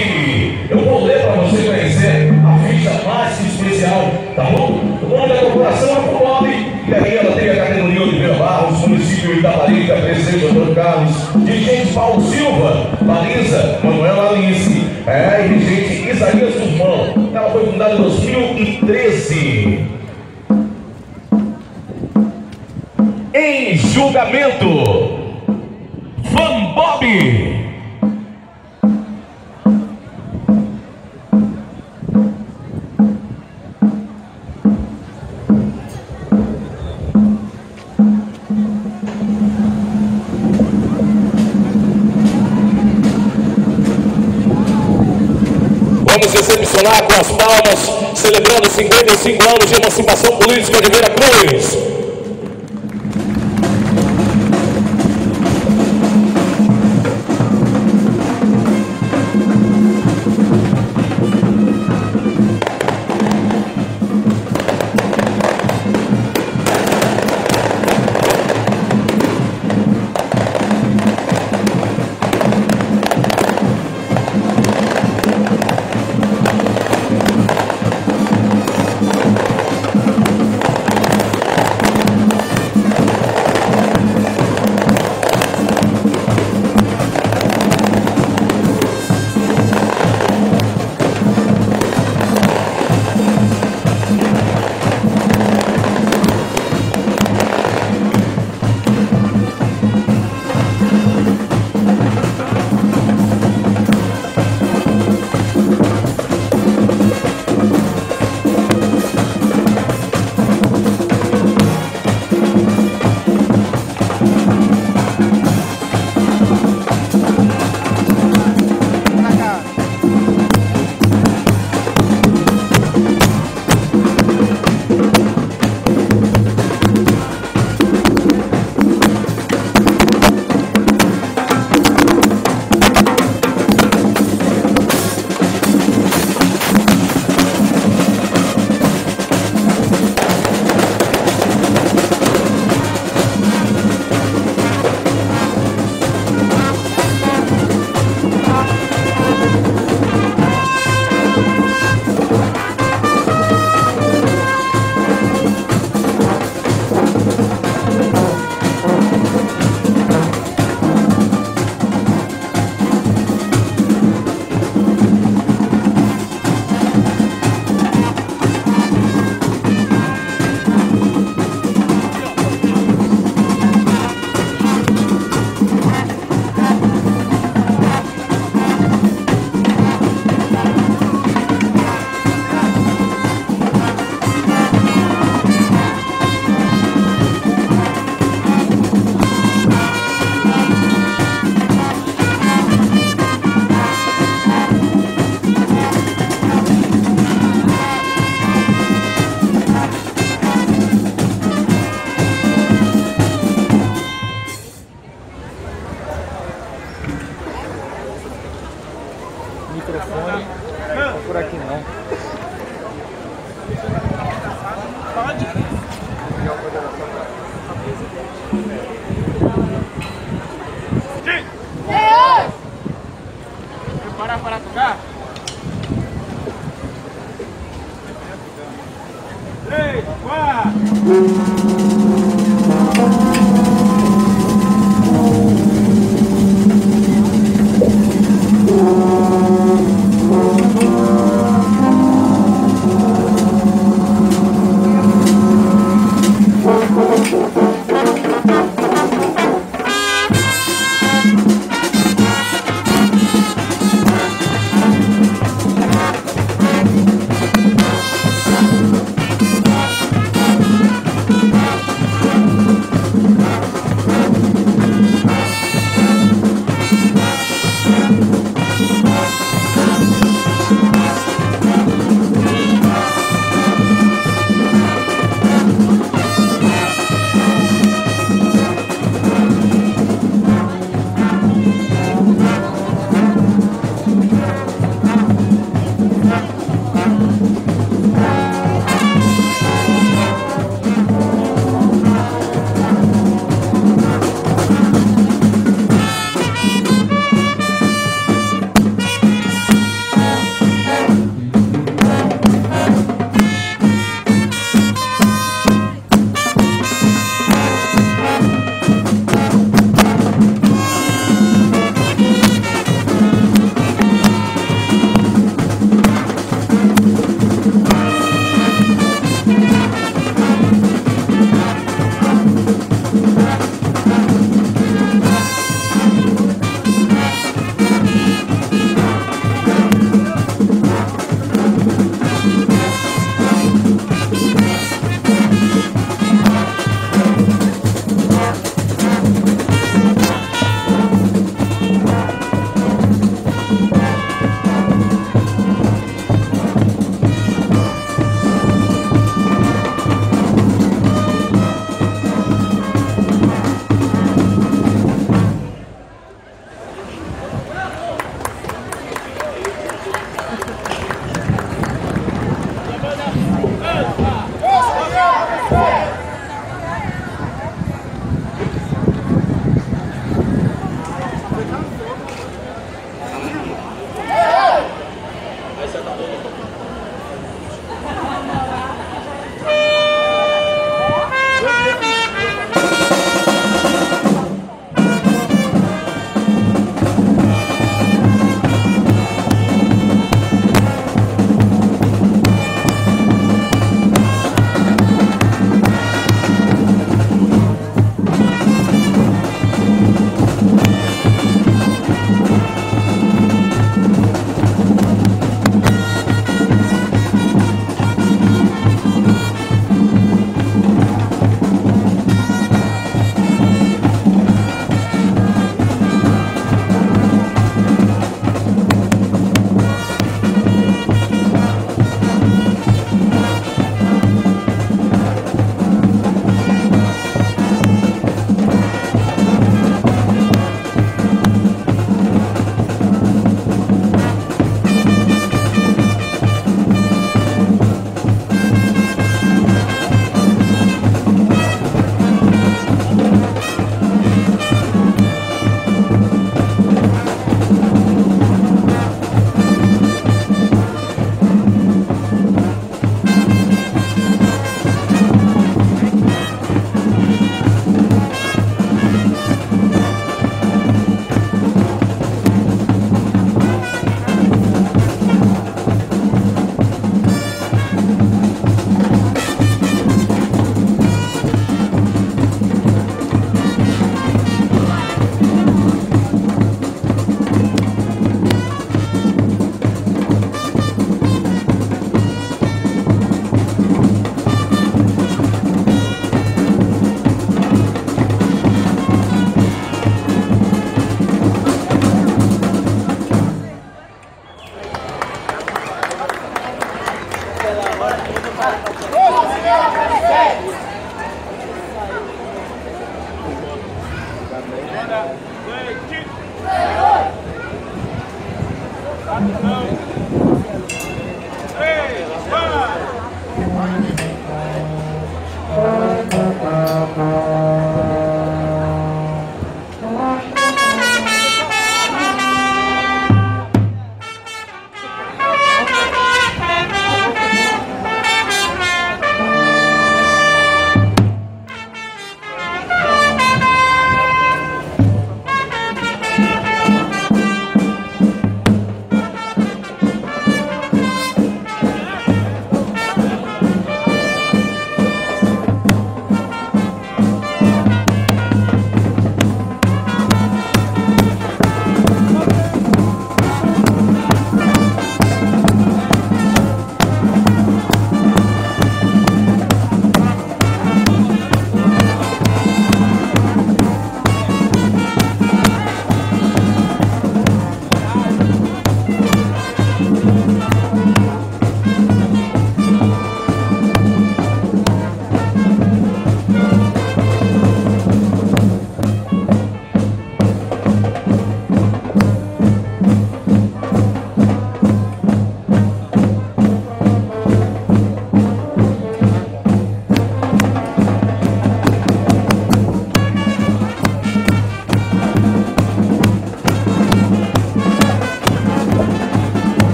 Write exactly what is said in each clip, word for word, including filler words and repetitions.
que eu vou ler para você conhecer a ficha mais especial, tá bom? O nome da corporação é Fanbob, e aí ela tem a categoria de Vila Barros, município Itaparica, presidente do Carlos Dirigente Paulo Silva, Marisa Manoela Alice, é, e dirigente Isaías Sussman. Ela foi fundada em dois mil e treze. Em julgamento, Fanbob. Vamos recepcionar com as palmas, celebrando cinquenta e cinco anos de emancipação política de Vera Cruz.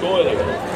Toda, galera.